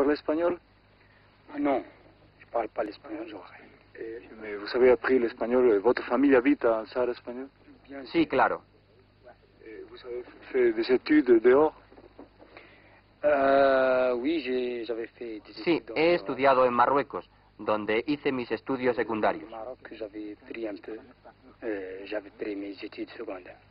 parlez espagnol? Non, je ne parle pas l'espagnol, Jorge. Mais vous avez appris l'espagnol, votre famille habite en Sahara espagnol? Sí, claro. Vous avez fait des études dehors? Oui, j'avais fait des études. Sí, he estudiado en Marruecos, donde hice mis estudios secundarios. En Marruecos, j'avais pris un peu, j'avais pris mes études secondaires.